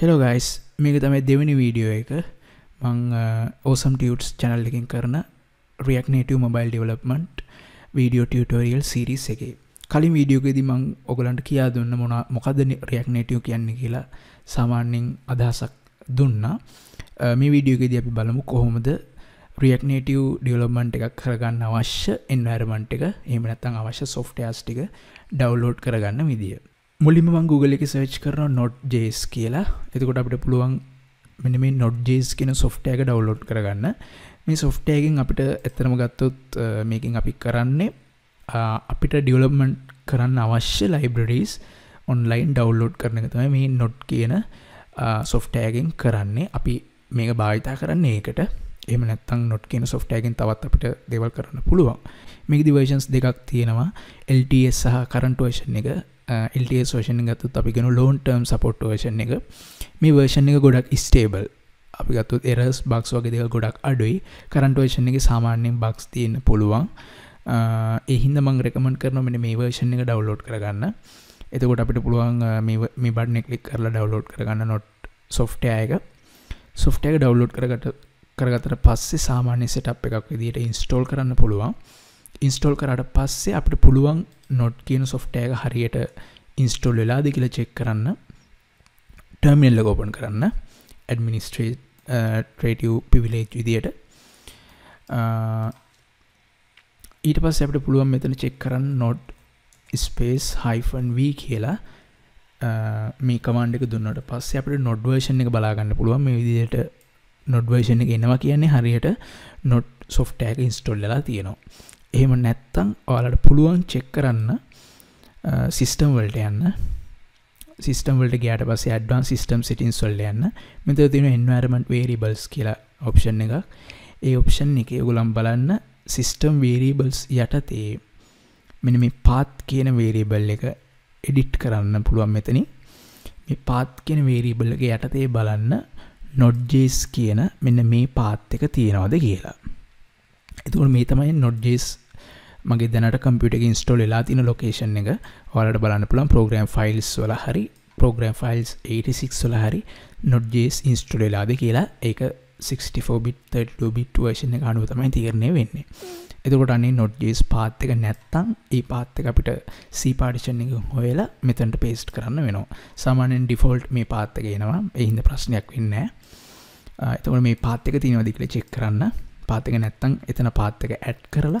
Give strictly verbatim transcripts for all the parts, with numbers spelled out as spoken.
Hello guys, මේක තමයි දෙවෙනි වීඩියෝ එක. මම Awesome Tutes channel එකෙන් කරන React Native mobile development video tutorial series එකේ. කලින් වීඩියෝ එකේදී මම ඔයගලන්ට කියා දුන්න මොන මොකද React Native කියන්නේ කියලා සාමාන්‍යයෙන් අදහසක් දුන්නා. මේ වීඩියෝ එකේදී අපි බලමු කොහොමද React Native development එකක් කරගන්න අවශ්‍ය environment එක, එහෙම නැත්නම් අවශ්‍ය softwares ටික download කරගන්න විදිය. මුලින්ම මම Google එකේ search කරනවා Node.ජේ එස් කියලා. එතකොට අපිට පුළුවන් මෙන්න මේ Node.ජේ එස් කියන software එක download කරගන්න. මේ software එකෙන් අපිට ඇත්තටම ගත්තොත් මේකෙන් අපි කරන්නේ අපිට development කරන්න අවශ්‍ය libraries online download කරන එක තමයි මේ Node කියන software එකෙන් කරන්නේ. අපි මේක භාවිතා කරන්නේ ඒකට. එහෙම නැත්නම් Node කියන software එකෙන් තවත් අපිට දේවල් කරන්න පුළුවන්. මේකෙදි versions දෙකක් තියෙනවා. එල් ටී එස් සහ current version එක. එල් ටී එස් version එක ගත්තොත් අපි කියනවා long term support version එක. මේ version එක ගොඩක් stable. අපි ගත්තොත් errors bugs වගේ දේවල් ගොඩක් අඩුයි. current version එකේ සාමාන්‍යයෙන් bugs තියෙන්න පුළුවන්. ඒ හින්දා මම recommend කරනවා මෙන්න මේ version එක download කරගන්න. එතකොට අපිට පුළුවන් මේ මේ button එක click කරලා download කරගන්න Node software එක. software එක download කරගට කරගත්තට පස්සේ සාමාන්‍ය setup එකක් විදිහට install කරන්න පුළුවන්. install කරාට පස්සේ අපිට පුළුවන් Node කියන software එක හරියට install වෙලාද කියලා check කරන්න. terminal එක open කරන්න. administrative privilege විදියට. ඊට පස්සේ අපිට පුළුවන් මෙතන check කරන්න Node space hyphen v කියලා මේ command එක දුන්නාට පස්සේ අපිට Node version එක බලා ගන්න පුළුවන්. මේ විදියට Node version එක එනවා කියන්නේ හරියට Node software එක install වෙලා තියෙනවා. එහෙම නැත්තම් ඔයාලට පුළුවන් check කරන්න system වලට යන්න. system වලට ගියාට පස්සේ advanced system settings වලට යන්න. මෙතන තියෙන environment variables කියලා option එකක්. ඒ option එකේ ඔයගොල්ලන් බලන්න system variables යටතේ මෙන්න මේ path කියන variable එක edit කරන්න පුළුවන් මෙතනින්. මේ path කියන variable එක යටතේ බලන්න Node.ජේ එස් කියන මෙන්න මේ path එක තියෙනවද කියලා. එතකොට මේ තමයි Node.ජේ එස් මගේ දැනට කම්පියුටර් එකේ install වෙලා තියෙන location එක. ඔයාලට බලන්න පුළුවන් program files වල හරි program files eighty six වල හරි Node.ජේ එස් install වෙලාද කියලා. ඒක sixty four bit thirty two bit version එක අනුව තමයි තීරණය වෙන්නේ. එතකොට අනේ Node.ජේ එස් path එක නැත්තම් මේ path එක අපිට C partition එක හොයලා මෙතනට paste කරන්න වෙනවා. සාමාන්‍යයෙන් default මේ path එක එනවා. ඒ හින්දා ප්‍රශ්නයක් වෙන්නේ නැහැ. එතකොට මේ path එක තියෙනවද කියලා check කරන්න. පාත් එක නැත්තම් එතන පාත් එක ඇඩ් කරලා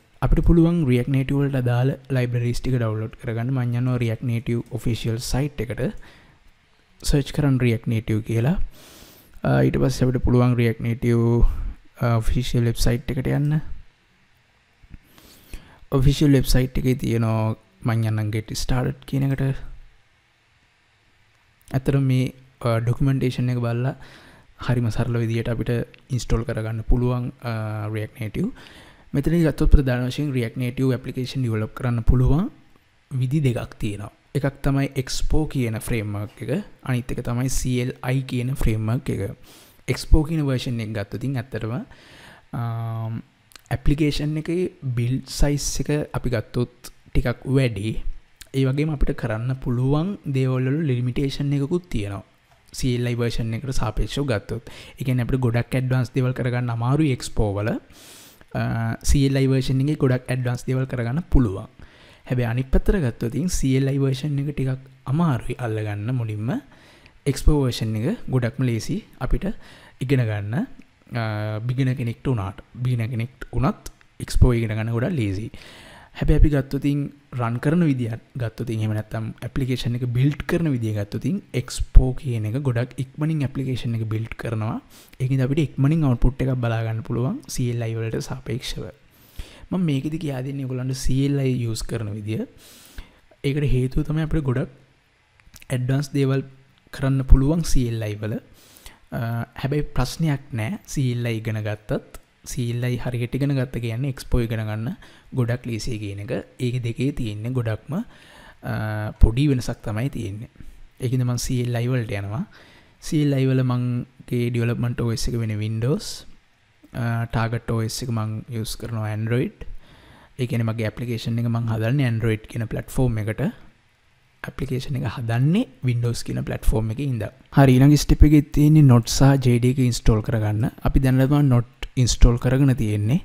අපිට පුළුවන් React Native වලට අදාළ libraries ටික download කරගන්න. මම යනවා React Native official site එකට. search කරන්න React Native කියලා. ඊට පස්සේ අපිට පුළුවන් React Native official website එකට යන්න. official website එකේ තියෙනවා මම යනවා get started කියන එකට. අතන මේ documentation එක බලලා හරිම සරල විදියට අපිට install කරගන්න පුළුවන් React Native. මෙතනදී ගත්තොත් ප්‍රධාන වශයෙන් React Native application develop කරන්න පුළුවන් විදි දෙකක් තියෙනවා. එකක් තමයි Expo කියන framework එක, අනිත් එක තමයි C L I කියන framework එක. Expo කියන version එක ගත්තොත් ඉතින් ඇත්තටම application එකේ build size එක අපි ගත්තොත් ටිකක් වැඩි. ඒ වගේම අපිට කරන්න පුළුවන් දේවල් වල limitation එකකුත් තියෙනවා. C L I version එකට සාපේක්ෂව ගත්තොත්. ඒ කියන්නේ අපිට ගොඩක් advanced දේවල් කරගන්න අමාරුයි Expo වල. C L I version එකේ ගොඩක් advanced දේවල් කරගන්න පුළුවන්. හැබැයි අනිත් පැත්තට ගත්තොත් ඉතින් C L I version එක ටිකක් අමාරුයි අල්ලගන්න මුලින්ම. Expo version එක ගොඩක්ම ලේසි අපිට ඉගෙන ගන්න. beginner කෙනෙක්ට උනාට. beginner කෙනෙක්ට උනත් Expo ඉගෙන ගන්න ගොඩක් ලේසි. හැබැයි අපි ගත්තොත් ඉතින් run කරන විදිය ගත්තොත් ඉතින් එහෙම නැත්නම් application එක build කරන විදිය ගත්තොත් ඉතින් Expo කියන එක ගොඩක් ඉක්මනින් application එක build කරනවා. ඒකින්ද අපිට ඉක්මනින් output එකක් බලා ගන්න පුළුවන් C L I වලට සාපේක්ෂව. මම මේකෙදි කියා දෙන්නේ ඔයගොල්ලන්ට C L I use කරන විදිය. ඒකට හේතුව තමයි අපිට ගොඩක් advanced දේවල් කරන්න පුළුවන් C L I වල. හැබැයි ප්‍රශ්නයක් නෑ C L I ඉගෙන ගත්තත් C L I හරියට ඉගෙන ගත්ත කියන්නේ Expo ඉගෙන ගන්න ගොඩක් ලීසි කියන එක. ඒක දෙකේ තියෙන්නේ ගොඩක්ම පොඩි වෙනසක් තමයි තියෙන්නේ. ඒකින්ද මම C L I වලට යනවා. C L I වල මගේ development O S එක වෙන්නේ Windows. Target O S එක මම use කරනවා Android. ඒ කියන්නේ මගේ application එක මම හදන්නේ Android කියන platform එකට. Application එක හදන්නේ Windows කියන platform එකේ ඉඳලා. හරි ඊළඟ step එකේ තියෙන්නේ Node සහ J D K install කරගන්න. අපි දැන් ලබන Node install කරගෙන තියෙන්නේ.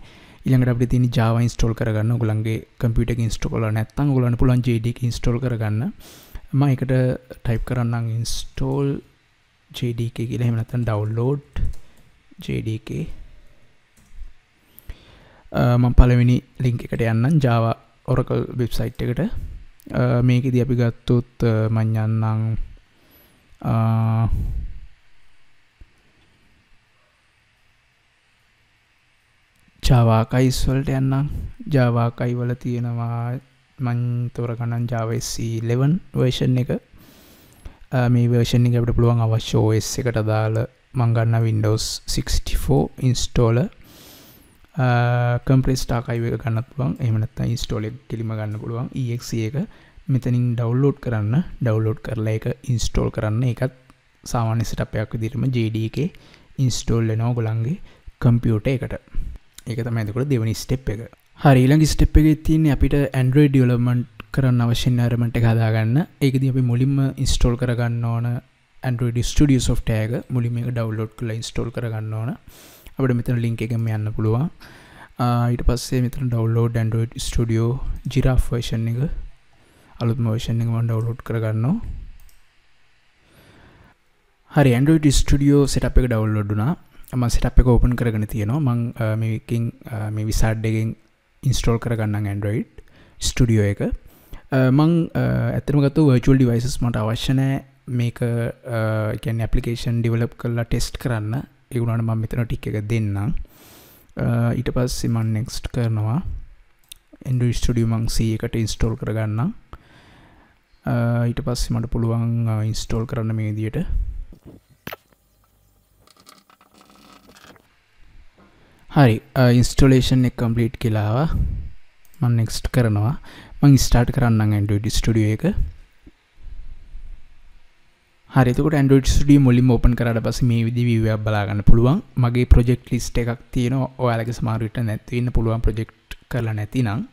ඊළඟට අපිට තියෙන්නේ Java install කරගන්න. ඔයගලන්ගේ computer එක install කරලා නැත්නම් ඔයගලන්ට පුළුවන් J D K install කරගන්න. මම ඒකට type කරන්නම් install J D K කියලා. එහෙම නැත්නම් download J D K. මම පළවෙනි link එකට යන්නම් Java Oracle website එකට. මේක දී අපි ගත්තොත් මම යන්නම් Java archives වලට යන්නම් Java archive වල තියෙනවා මම තෝරගන්නම් Java S eleven version එක මේ version එක අපිට පුළුවන් අවශ්‍ය O S එකට දාලා මම ගන්න Windows sixty-four installer Uh, compressed archive එක ගන්න පුළුවන්. එහෙම නැත්නම් install එක කෙලිම ගන්න පුළුවන්. E X E එක මෙතනින් download කරන්න. Download කරලා ඒක install කරන්න. ඒකත් සාමාන්‍ය setup එකක් විදිහටම J D K install වෙනවා ඔයගොල්ලන්ගේ computer එකට. ඒක තමයි එතකොට දෙවෙනි step එක. හරි ඊළඟ step එකේ තියෙන්නේ අපිට Android development කරන්න අවශ්‍ය environment එක හදාගන්න. ඒකදී අපි මුලින්ම install කරගන්න ඕන Android Studio software එක මුලින්ම ඒක download කරලා install කරගන්න ඕන. අපිට මෙතන link එකෙන් යන්න පුළුවන්. ඊට පස්සේ මෙතන download Android Studio Giraffe version එක අලුත්ම version එක මම download කරගන්නවා. හරි Android Studio setup එක download වුණා. මම setup එක open කරගෙන තියෙනවා. මම මේකෙන් මේ wizard එකෙන් install කරගන්නම් Android Studio එක. මම ඇත්තටම ගත්තා virtual devices මට අවශ්‍ය නැහැ. මේක ඒ කියන්නේ application develop කරලා test කරන්න. ඒ වුණාට මම මෙතන ටික එක දෙන්නම්. ඊට පස්සේ මම next කරනවා. Android Studio මම C එකට install කරගන්නම්. ඊට පස්සේ මට පුළුවන් install කරන්න මේ විදියට. හරි, installation එක complete කියලා ආවා. මම next කරනවා. මම start කරන්නම් Android Studio එක. හරි එතකොට Android Studio මුලින්ම open කරාට පස්සේ මේ විදිහේ view එකක් බලා ගන්න පුළුවන්. මගේ project list එකක් තියෙනවා. ඔයාලගේ සමහර විට නැති වෙන්න පුළුවන් project කරලා නැතිනම්.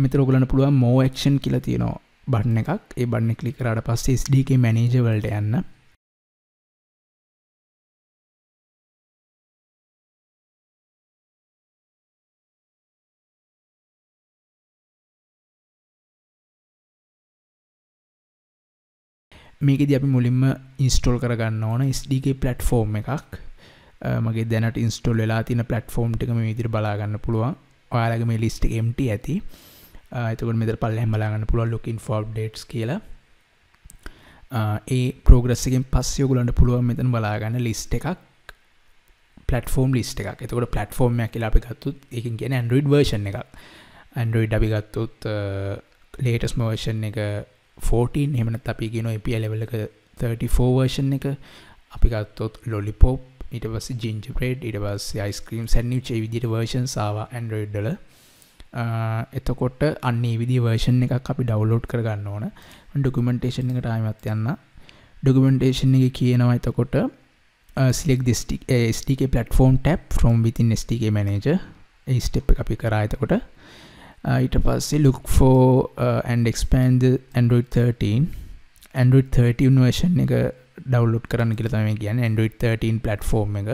මෙතන ඔයගලන්ට පුළුවන් more action කියලා තියෙනවා button එකක්. ඒ button එක click කරාට පස්සේ S D K manager වලට යන්න. මේකදී අපි මුලින්ම install කරගන්න ඕන S D K platform එකක්. මගේ දැනට install වෙලා තියෙන platform ටික මේ විදිහට බලා ගන්න පුළුවන්. ඔයාලගේ මේ list එක empty ඇති. එතකොට මෙතන පල්ලෙහාම බලා ගන්න පුළුවන් looking for updates කියලා. ඒ progress එකෙන් පස්සේ ඔයගලන්ට පුළුවන් මෙතන බලා ගන්න list එකක් platform list එකක්. එතකොට platform එක කියලා අපි ගත්තොත් ඒකෙන් කියන්නේ Android version එකක්. Android අපි ගත්තොත් latest version එක fourteen එහෙම නැත්නම් අපි කියනවා A P I level එක thirty-four version එක අපි ගත්තොත් lollipop ඊට පස්සේ gingerbread ඊට පස්සේ ice cream sandwich ඒ විදිහට versions ආවා Android වල. එතකොට අන්න මේ විදිහේ version එකක් අපි download කරගන්න ඕන. documentation එකට ආයෙමත් යන්න. documentation එකේ කියනවා එතකොට select this S D K platform tab from within S D K manager. A step එක අපි කරා එතකොට. ඊට පස්සේ look for uh, and expand the Android thirteen Android thirteen version එක download කරන්න කියලා තමයි කියන්නේ Android thirteen platform එක.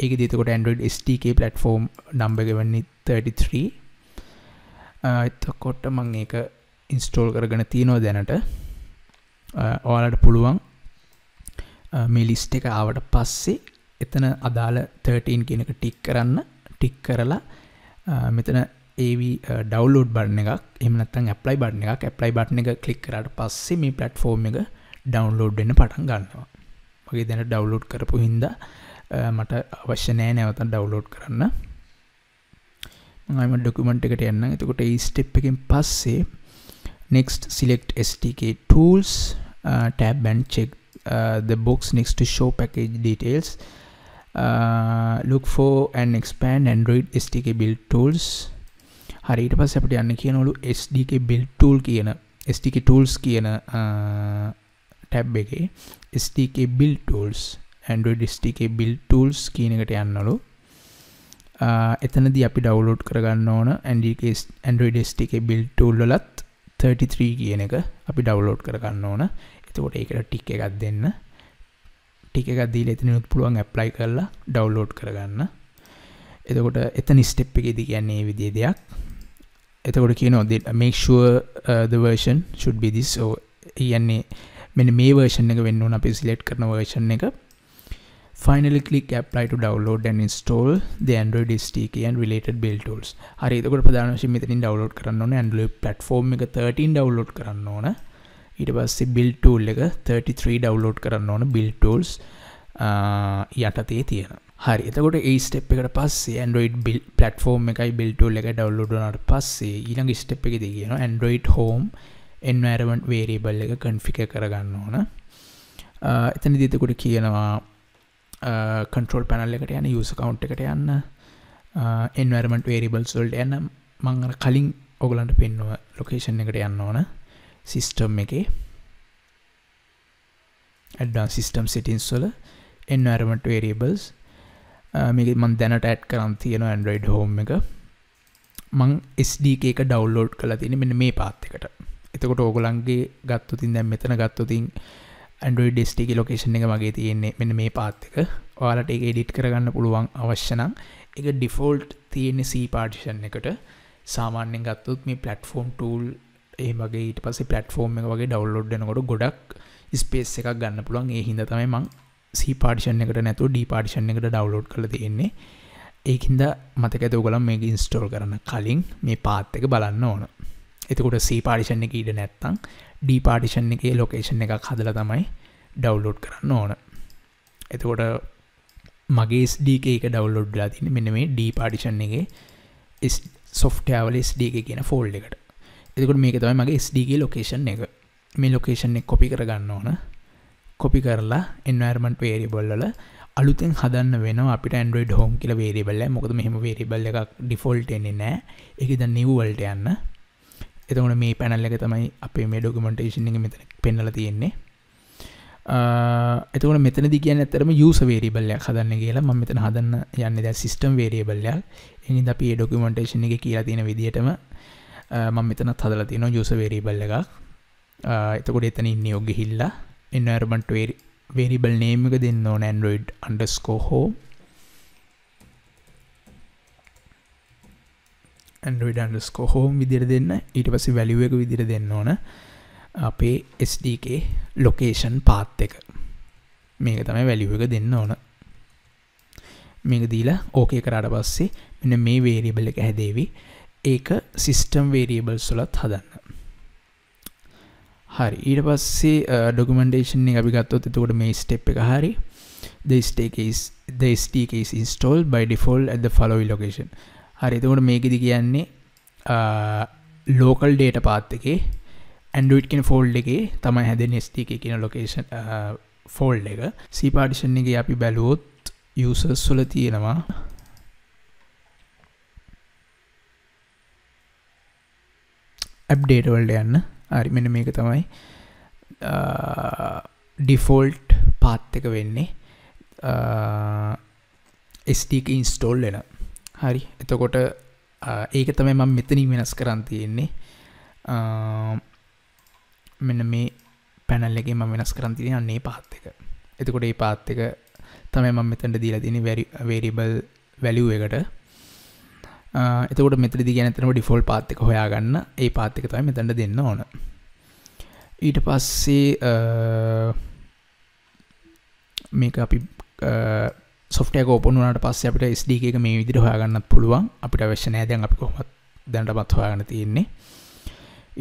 ඒකදී එතකොට Android S D K platform number එක වෙන්නේ thirty-three. එතකොට මම ඒක install කරගෙන තියෙනවා දැනට. ඔයාලට පුළුවන් මේ list එක ආවට පස්සේ එතන අදාළ thirteen කියන එක ටික් කරන්න. ටික් කරලා මෙතන A V uh, download button එකක් එහෙම නැත්නම් apply button එකක් apply button එක click කරාට පස්සේ මේ platform එක download වෙන්න පටන් ගන්නවා. මගේ දැන් download කරපු හින්දා මට අවශ්‍ය නැහැ නැවත download කරන්න. මම ආයෙම document එකට යන්නම්. එතකොට ඒ step එකෙන් පස්සේ next select S D K tools uh, tab and check uh, the box next to show package details. Uh, look for and expand Android S D K build tools. හරි ඊට පස්සේ අපිට යන්න කියනවලු S D K build tool කියන S D K tools කියන tab එකේ S D K build tools Android S D K build tools කියන එකට යන්නලු. එතනදී අපි ඩවුන්ලෝඩ් කරගන්න ඕන Android S D K build tool වලත් thirty-three කියන එක අපි ඩවුන්ලෝඩ් කරගන්න ඕන. එතකොට ඒකට ටික් එකක් දෙන්න. ටික එකක් දීලා එතනිනුත් පුළුවන් ඇප්ලයි කරලා ඩවුන්ලෝඩ් කරගන්න. එතකොට එතන ස්ටෙප් එකේදී කියන්නේ මේ විදිහේ දෙයක්. එතකොට කියනවා make sure uh, the version should be this. So කියන්නේ මෙන්න මේ version එක වෙන්න ඕන අපි select කරන version එක. Finally click apply to download and install the Android S D K and related build tools. හරි එතකොට ප්‍රධාන වශයෙන් මෙතනින් download කරන්න ඕනේ Android platform එක thirteen download කරන්න ඕන. ඊට පස්සේ build tool එක thirty-three download කරන්න ඕන build tools යටතේ තියෙන. හරි එතකොට ඒ step එකට පස්සේ Android build platform එකයි build tool එක download වුණාට පස්සේ ඊළඟ step එකේදී කියනවා Android home environment variable එක configure කරගන්න ඕන. එතනදී එතකොට කියනවා control panel එකට යන්න user account එකට යන්න environment variables වලට යන්න මම අර කලින් ඔයගලන්ට පෙන්නුව location එකට යන්න ඕන. System එකේ advanced system settings වල environment variables මේක මම දැනට add කරන් තියෙනවා Android home එක මම S D K එක download කරලා තියෙන්නේ මෙන්න මේ path එකට. එතකොට ඕගොල්ලන්ගේ ගත්තොත් ඉතින් දැන් මෙතන ගත්තොත් ඉතින් Android S D K location එක මගේ තියෙන්නේ මෙන්න මේ path එක. ඔයාලට ඒක edit කරගන්න පුළුවන් අවශ්‍ය නම්. ඒක default තියෙන්නේ C partition එකට. සාමාන්‍යයෙන් ගත්තොත් මේ platform tool ඒ වගේ ඊට පස්සේ platform එක වගේ download වෙනකොට ගොඩක් space එකක් ගන්න පුළුවන්. ඒ හින්දා තමයි මම C partition එකට නැතුව D partition එකට download කරලා තියෙන්නේ. ඒකින්ද මතක ඇති ඔයගොල්ලන් මේක install කරන්න කලින් මේ path එක බලන්න ඕන. එතකොට C partition එකේ ඉඩ නැත්තම් D partition එකේ location එකක් හදලා තමයි download කරන්න ඕන. එතකොට මගේ S D K එක download වෙලා තියෙන්නේ මෙන්න මේ D partition එකේ software වල S D K කියන folder එකට. එතකොට මේක තමයි මගේ S D K location එක. මේ location එක copy කරගන්න ඕන. copy කරලා environment variable වල අලුතෙන් හදන්න වෙනවා අපිට Android home කියලා variable එක. මොකද මෙහෙම variable එකක් default එන්නේ නැහැ. ඒක දැන් new වලට යන්න. එතකොට මේ panel එක තමයි අපේ මේ documentation එකේ මෙතන පෙන්නලා තියෙන්නේ. එතකොට මෙතනදී කියන්නේ ඇත්තටම user variable එකක් හදන්න කියලා. මම මෙතන හදන්න යන්නේ දැන් system variable එකක්. එහෙනම් අපි මේ documentation එකේ කියලා තියෙන විදිහටම මම මෙතනත් හදලා තියෙනවා user variable එකක්. එතකොට එතන ඉන්නේ ඔය ගිහිල්ලා environment variable name එක දෙන්න ඕන android_home android_home විදිහට දෙන්න. ඊට පස්සේ value එක විදිහට දෙන්න ඕන අපේ S D K location path එක. මේක තමයි value එක දෙන්න ඕන. මේක දීලා okay කරාට පස්සේ මෙන්න මේ variable එක හැදේවි. ඒක system variables වලත් හදන්න. හරි ඊට පස්සේ documentation එක අපි ගත්තොත් එතකොට මේ step එක හරි the S D K is the S D K is installed by default at the following location. හරි එතකොට මේකෙදි කියන්නේ local data path එකේ Android කියන folder එකේ තමයි හැදෙන්නේ S D K කියන location folder එක. C partition එකේ අපි බැලුවොත් users වල තියෙනවා app data වලට යන්න. හරි මෙන්න මේක තමයි default path එක වෙන්නේ S D K install වෙන. හරි එතකොට ඒක තමයි මම මෙතනින් වෙනස් කරන් තියෙන්නේ. මෙන්න මේ panel එකේ මම වෙනස් කරන් තියෙන්නේ අන්නේ path එක. එතකොට මේ path එක තමයි මම මෙතනට දීලා තියෙන්නේ variable value එකට. එතකොට මෙතනදී කියන්නේ ඇත්තටම default path එක හොයාගන්න. ඒ path එක තමයි මෙතනට දෙන්න ඕන. ඊට පස්සේ මේක අපි software එක open වුණාට පස්සේ අපිට S D K එක මේ විදිහට හොයාගන්නත් පුළුවන්. අපිට අවශ්‍ය නැහැ. දැන් අපි කොහොමද දැනටමත් හොයාගන්න තියෙන්නේ.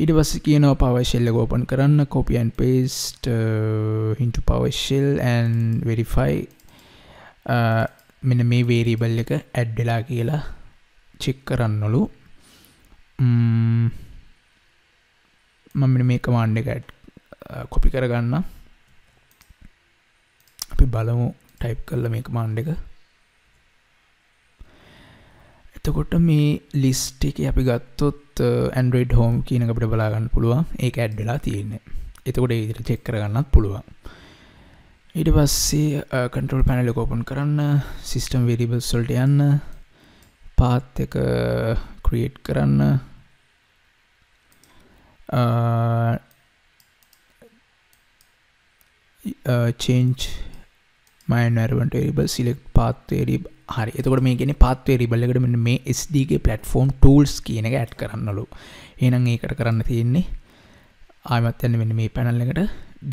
ඊට පස්සේ කියනවා PowerShell එක open කරන්න. Copy and paste uh, into PowerShell and verify uh, මෙන්න මේ variable එක add වෙලා කියලා චෙක් කරන්නලු. ම්ම් මම මේ කමාන්ඩ් එක copy කරගන්න. අපි බලමු ටයිප් කරලා මේ command එක. එතකොට මේ list එකේ අපි ගත්තොත් Android Home කියන එක අපිට බලා ගන්න පුළුවන්. ඒක add වෙලා තියෙන්නේ. එතකොට ඒ විදිහට check කර ගන්නත් පුළුවන්. ඊට පස්සේ control panel එක open කරන්න, system variables වලට යන්න, path එක create කරන්න. Uh, uh, change my environment variable, select path variable. Hari, etokoda meke enne path variable ekata menna me S D K platform tools කියන එක add කරන්නලු. එහෙනම් ඒකට කරන්න තියෙන්නේ ආයෙමත් යන්න මෙන්න මේ panel එකට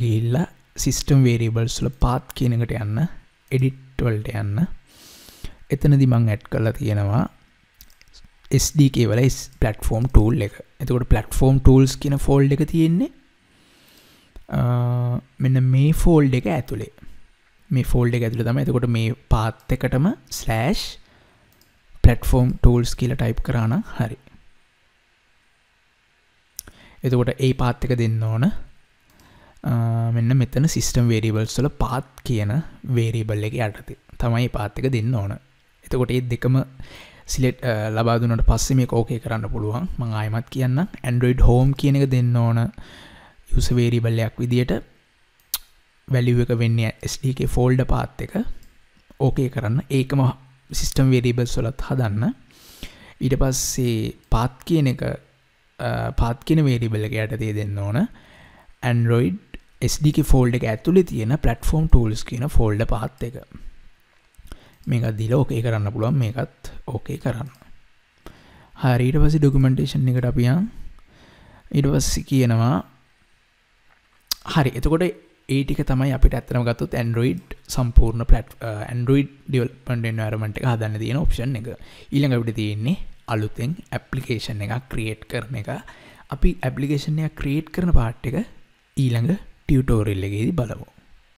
ගිහිල්ලා system variables වල path කියන එකට යන්න, edit වලට යන්න. එතනදී මම add කරලා තියෙනවා S D K වල platform tool එක. එතකොට platform tools කියන folder එක තියෙන්නේ මෙන්න මේ folder එක ඇතුලේ. මේ folder එක ඇතුලේ තමයි. එතකොට මේ path එකටම slash platform tools කියලා type කරා නම් හරි. එතකොට ඒ path එක දෙන්න ඕන. මෙන්න මෙතන system variables වල path කියන variable එක යටතේ තමයි මේ path එක දෙන්න ඕන. එතකොට මේ දෙකම select ලබා දුන්නාට පස්සේ මේක okay කරන්න පුළුවන්. මම ආයෙමත් කියන්නම් Android Home කියන එක දෙන්න ඕන user variable එකක් විදියට value එක වෙන්නේ S D K folder path එක okay කරන්න. ඒකම system variables වලත් හදන්න. ඊට පස්සේ path කියන එක path කියන variable එක යටතේ දෙන්න ඕන Android S D K folder එක ඇතුලේ තියෙන platform tools කියන folder path එක. මේක දීලා okay කරන්න පුළුවන්, මේකත් okay කරන්න. හරි, ඊට පස්සේ documentation එකට අපි යන්. ඊට පස්සේ කියනවා හරි. එතකොට ඒ ටික තමයි අපිට ඇත්තටම ගත්තොත් Android සම්පූර්ණ Android development environment එක හදන්න තියෙන option එක. ඊළඟ අපිට තියෙන්නේ අලුතෙන් application එකක් create කරන එක. අපි application එක create කරන part එක ඊළඟ tutorial එකේදී බලමු.